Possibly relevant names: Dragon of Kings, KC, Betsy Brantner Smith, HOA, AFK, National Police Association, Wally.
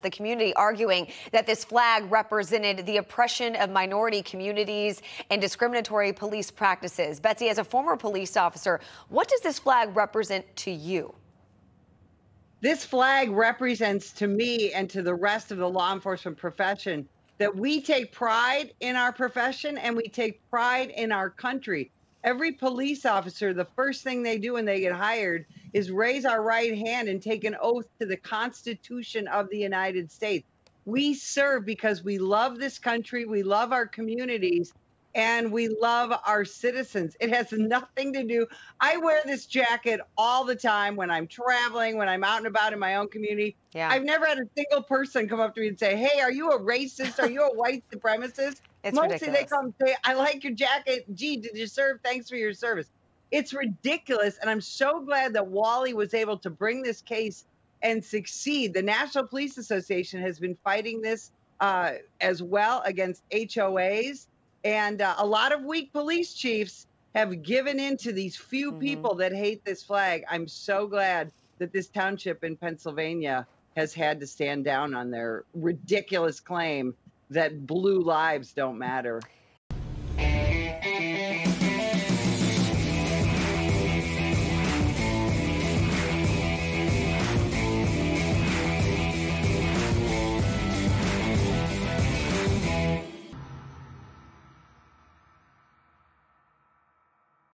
The community arguing that this flag represented the oppression of minority communities and discriminatory police practices. Betsy, as a former police officer, what does this flag represent to you? This flag represents to me and to the rest of the law enforcement profession that we take pride in our profession and we take pride in our country. Every police officer, the first thing they do when they get hired is raise our right hand and take an oath to the Constitution of the United States. We serve because we love this country, we love our communities, and we love our citizens. It has nothing to do. I wear this jacket all the time when I'm traveling, when I'm out and about in my own community. Yeah. I've never had a single person come up to me and say, hey, are you a racist? Are you a white supremacist? It's mostly ridiculous. They come and say, I like your jacket. Gee, did you serve? Thanks for your service. It's ridiculous. And I'm so glad that Wally was able to bring this case and succeed. The National Police Association has been fighting this as well against HOAs. And a lot of weak police chiefs have given in to these few people that hate this flag. I'm so glad that this township in Pennsylvania has had to stand down on their ridiculous claim that blue lives don't matter.